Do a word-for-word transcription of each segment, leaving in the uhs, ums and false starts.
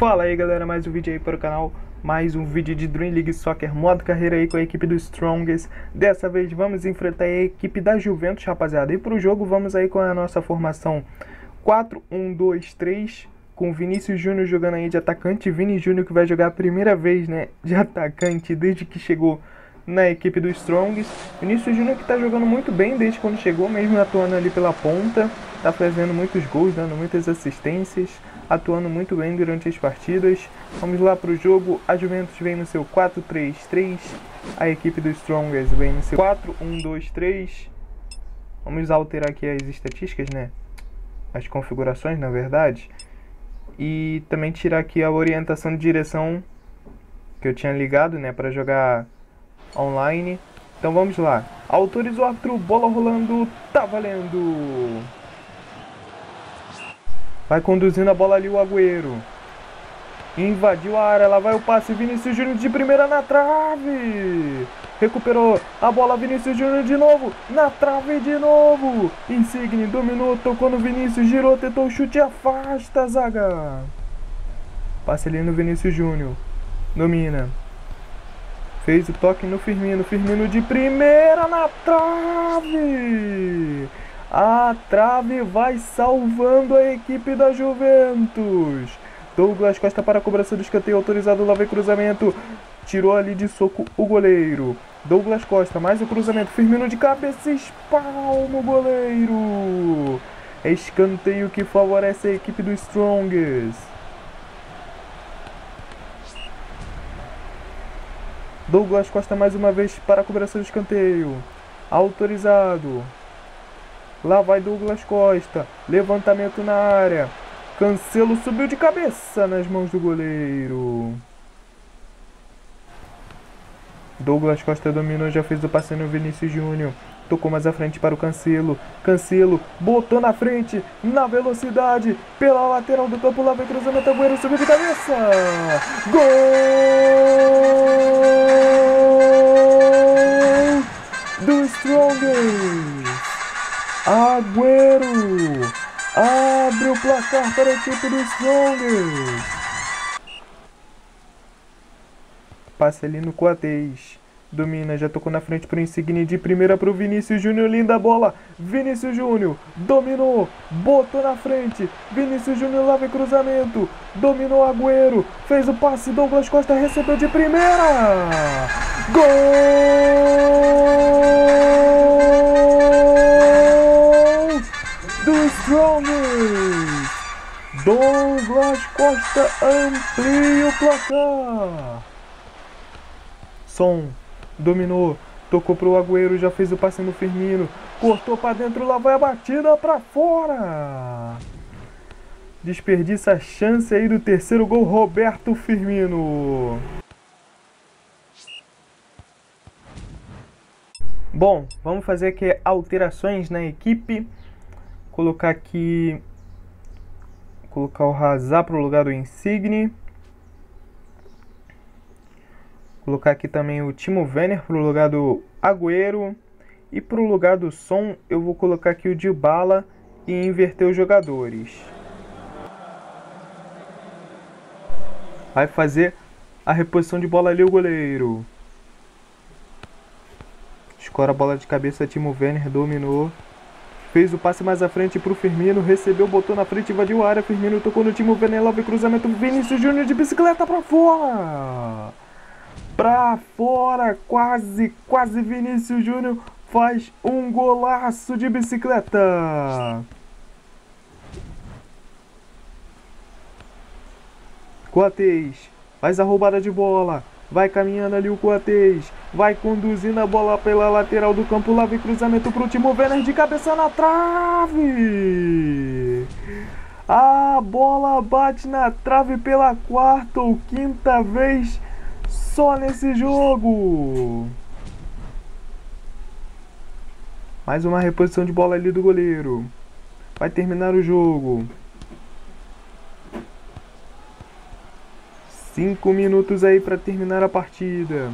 Fala aí galera, mais um vídeo aí para o canal, mais um vídeo de Dream League Soccer modo carreira aí com a equipe do Strongest. Dessa vez vamos enfrentar a equipe da Juventus, rapaziada. E para o jogo vamos aí com a nossa formação quatro um dois três, com Vinícius Júnior jogando aí de atacante. Vini Júnior que vai jogar a primeira vez, né, de atacante desde que chegou na equipe do Strongest. Vinícius Júnior que está jogando muito bem desde quando chegou, mesmo atuando ali pela ponta. Está fazendo muitos gols, dando muitas assistências, atuando muito bem durante as partidas. Vamos lá para o jogo. A Juventus vem no seu quatro três três. A equipe do Strongest vem no seu quatro um dois três. Vamos alterar aqui as estatísticas, né? As configurações, na verdade. E também tirar aqui a orientação de direção que eu tinha ligado, né? Para jogar online. Então vamos lá. Autorizou o árbitro, bola rolando. Tá valendo! Vai conduzindo a bola ali o Agüero. Invadiu a área. Lá vai o passe. Vinícius Júnior de primeira na trave. Recuperou a bola. Vinícius Júnior de novo. Na trave de novo. Insigne dominou. Tocou no Vinícius. Girou. Tentou o chute. Afasta a zaga. Passe ali no Vinícius Júnior. Domina. Fez o toque no Firmino. Firmino de primeira na trave. A trave vai salvando a equipe da Juventus. Douglas Costa para a cobrança do escanteio autorizado. Lá vem cruzamento. Tirou ali de soco o goleiro. Douglas Costa, mais o cruzamento. Firmino de cabeça, espalma o goleiro. Escanteio que favorece a equipe do Strongest. Douglas Costa mais uma vez para a cobrança do escanteio. Autorizado. Lá vai Douglas Costa, levantamento na área, Cancelo subiu de cabeça nas mãos do goleiro. Douglas Costa dominou, já fez o passe no Vinícius Júnior, tocou mais à frente para o Cancelo, Cancelo botou na frente, na velocidade, pela lateral do campo, lá vem cruzando, Agüero subiu de cabeça, gol do Strongest! Agüero abre o placar para a equipe do Strongest. Passa ali no Coates. Domina, já tocou na frente para o Insigne. De primeira para o Vinícius Júnior. Linda bola. Vinícius Júnior dominou. Botou na frente. Vinícius Júnior lá vem cruzamento. Dominou Agüero. Fez o passe. Douglas Costa recebeu de primeira. Gol! Strongest. Douglas Costa amplia o placar. Som dominou, tocou para o Agüero, já fez o passe no Firmino, cortou para dentro, lá vai a batida para fora. Desperdiça a chance aí do terceiro gol, Roberto Firmino. Bom, vamos fazer aqui alterações na equipe. Colocar aqui, colocar o Hazard para o lugar do Insigne. Colocar aqui também o Timo Werner para o lugar do Agüero. E para o lugar do Son, eu vou colocar aqui o Dybala e inverter os jogadores. Vai fazer a reposição de bola ali o goleiro. Escora a bola de cabeça, Timo Werner dominou. Fez o passe mais à frente para o Firmino, recebeu, botou na frente, invadiu a área, Firmino tocou no Timo Werner, lá vem cruzamento, Vinícius Júnior de bicicleta para fora! Para fora, quase, quase Vinícius Júnior faz um golaço de bicicleta! Coates, faz a roubada de bola. Vai caminhando ali o Coates, vai conduzindo a bola pela lateral do campo, lá vem cruzamento para o Timo Werner de cabeça na trave. A bola bate na trave pela quarta ou quinta vez só nesse jogo. Mais uma reposição de bola ali do goleiro. Vai terminar o jogo. cinco minutos aí para terminar a partida.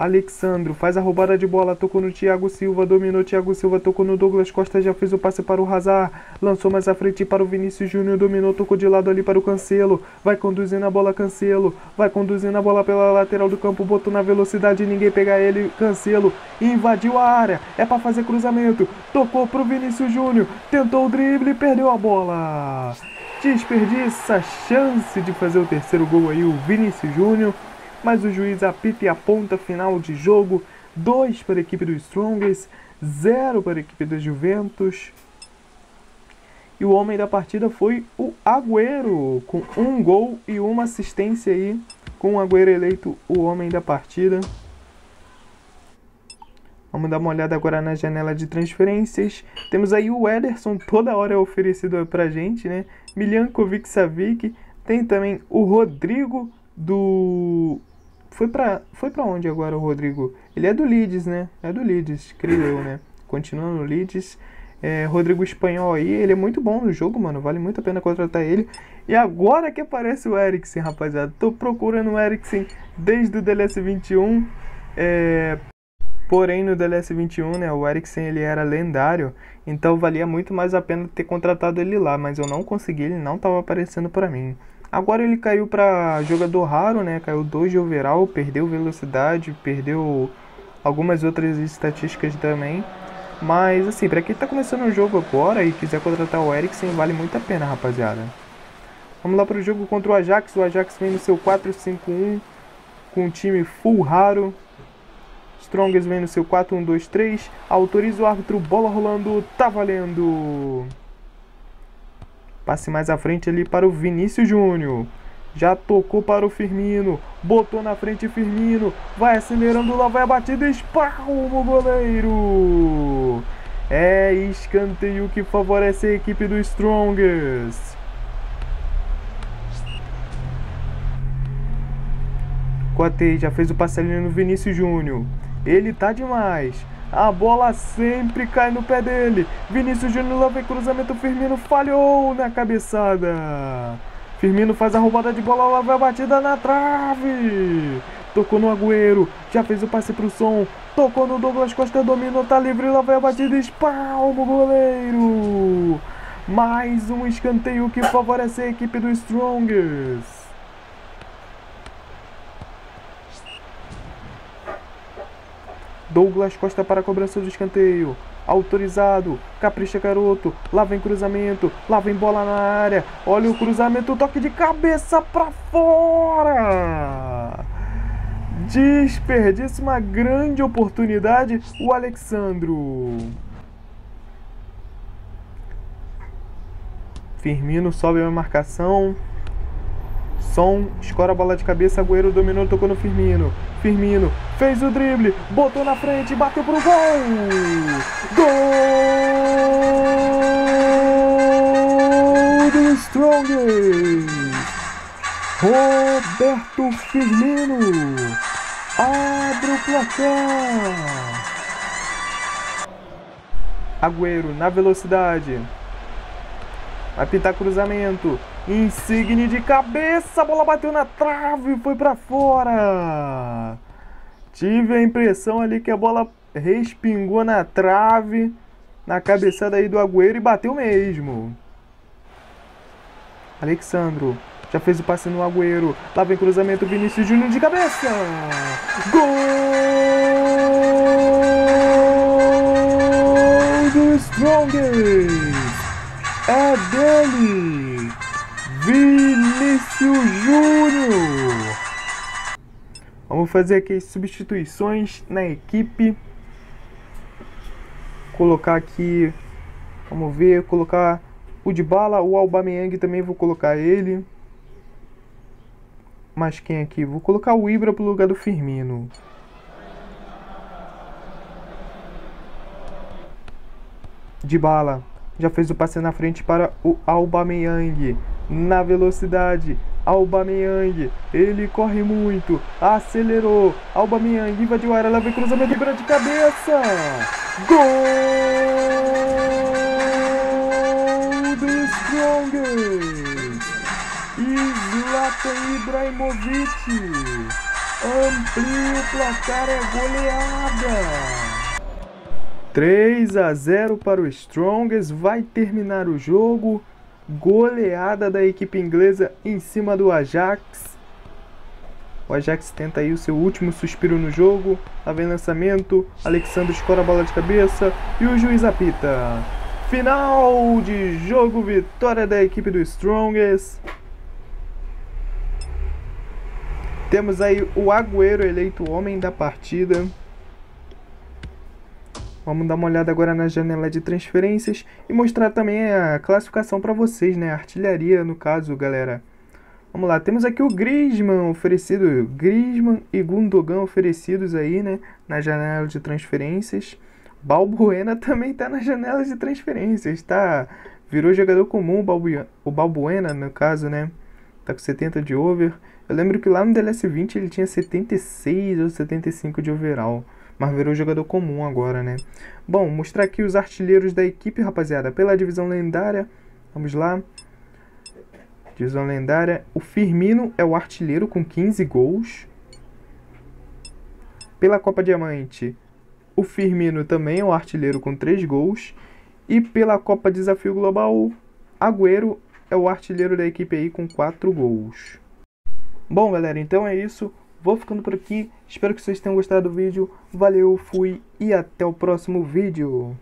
Alexandro faz a roubada de bola, tocou no Thiago Silva, dominou Thiago Silva, tocou no Douglas Costa, já fez o passe para o Hazard, lançou mais à frente para o Vinícius Júnior, dominou, tocou de lado ali para o Cancelo, vai conduzindo a bola Cancelo, vai conduzindo a bola pela lateral do campo, botou na velocidade, ninguém pega ele, Cancelo, invadiu a área, é para fazer cruzamento, tocou para o Vinícius Júnior, tentou o drible, perdeu a bola, desperdiça a chance de fazer o terceiro gol aí o Vinícius Júnior. Mas o juiz apita e aponta final de jogo. dois para a equipe do Strongest, zero para a equipe da Juventus. E o homem da partida foi o Agüero, com um gol e uma assistência aí. Com o Agüero eleito o homem da partida. Vamos dar uma olhada agora na janela de transferências. Temos aí o Ederson, toda hora é oferecido pra gente, né? Milinković-Savić. Tem também o Rodrigo do... Foi pra... Foi pra onde agora o Rodrigo? Ele é do Leeds, né? É do Leeds, creio eu, né? Continuando no Leeds. É, Rodrigo espanhol aí, ele é muito bom no jogo, mano. Vale muito a pena contratar ele. E agora que aparece o Eriksen, rapaziada. Tô procurando o Eriksen desde o D L S vinte e um. É... Porém, no D L S vinte e um, né, o Eriksen ele era lendário, então valia muito mais a pena ter contratado ele lá, mas eu não consegui, ele não estava aparecendo para mim. Agora ele caiu para jogador raro, né, caiu dois de overall, perdeu velocidade, perdeu algumas outras estatísticas também. Mas, assim, para quem está começando o jogo agora e quiser contratar o Eriksen, vale muito a pena, rapaziada. Vamos lá para o jogo contra o Ajax. O Ajax vem no seu quatro cinco um com um time full raro. Strongest vem no seu quatro um dois três, autoriza o árbitro, bola rolando, tá valendo. Passe mais à frente ali para o Vinícius Júnior. Já tocou para o Firmino, botou na frente Firmino, vai acelerando lá, vai a batida, espalma o goleiro. É escanteio que favorece a equipe do Strongest. Coates já fez o passe ali no Vinícius Júnior. Ele tá demais. A bola sempre cai no pé dele. Vinícius Júnior lá vem cruzamento. Firmino falhou na cabeçada. Firmino faz a roubada de bola. Lá vai a batida na trave. Tocou no Agüero. Já fez o passe pro Som. Tocou no Douglas Costa. Dominou. Tá livre. Lá vai a batida. Espalma o goleiro. Mais um escanteio que favorece a equipe do Strongest. Douglas Costa para a cobrança do escanteio. Autorizado. Capricha, garoto. Lá vem cruzamento. Lá vem bola na área. Olha o cruzamento. Toque de cabeça para fora. Desperdício. Uma grande oportunidade. O Alexandro. Firmino sobe a marcação. Som, escora a bola de cabeça, Agüero dominou, tocou no Firmino. Firmino fez o drible, botou na frente, bateu pro gol! Gol do Strongest! Roberto Firmino abre o placar! Agüero na velocidade. Vai pintar cruzamento. Insigne de cabeça, a bola bateu na trave e foi para fora. Tive a impressão ali que a bola respingou na trave, na cabeçada aí do Agüero e bateu mesmo. Alexandro já fez o passe no Agüero. Lá vem cruzamento, Vinícius Júnior de cabeça. Gol do Strongest. É dele, Vinícius Júnior. Vamos fazer aqui as substituições na equipe. Colocar aqui, vamos ver, colocar o Dybala, o Aubameyang também vou colocar ele. Mas quem aqui? Vou colocar o Ibra pro lugar do Firmino. Dybala. Já fez o passe na frente para o Aubameyang. Na velocidade, Aubameyang. Ele corre muito. Acelerou. Aubameyang invadiu a área. Lá vem cruzamento de cabeça. Gol do Strongest. Ibrahimović. Amplia o placar, é goleada. três a zero para o Strongest, vai terminar o jogo. Goleada da equipe inglesa em cima do Ajax. O Ajax tenta aí o seu último suspiro no jogo. Lá vem lançamento, Alexandre escora a bola de cabeça e o juiz apita. Final de jogo, vitória da equipe do Strongest. Temos aí o Agüero eleito homem da partida. Vamos dar uma olhada agora na janela de transferências e mostrar também a classificação para vocês, né? Artilharia no caso, galera. Vamos lá, temos aqui o Griezmann oferecido, Griezmann e Gundogan oferecidos aí, né, na janela de transferências. Balbuena também tá na janela de transferências, tá? Virou jogador comum o Balbuena, no caso, né? Tá com setenta de over. Eu lembro que lá no D L S vinte ele tinha setenta e seis ou setenta e cinco de overall, mas virou jogador comum agora, né? Bom, mostrar aqui os artilheiros da equipe, rapaziada, pela divisão lendária. Vamos lá. Divisão lendária, o Firmino é o artilheiro com quinze gols. Pela Copa Diamante, o Firmino também é o artilheiro com três gols. E pela Copa Desafio Global, Agüero é o artilheiro da equipe aí com quatro gols. Bom, galera, então é isso. Vou ficando por aqui. Espero que vocês tenham gostado do vídeo. Valeu, fui e até o próximo vídeo.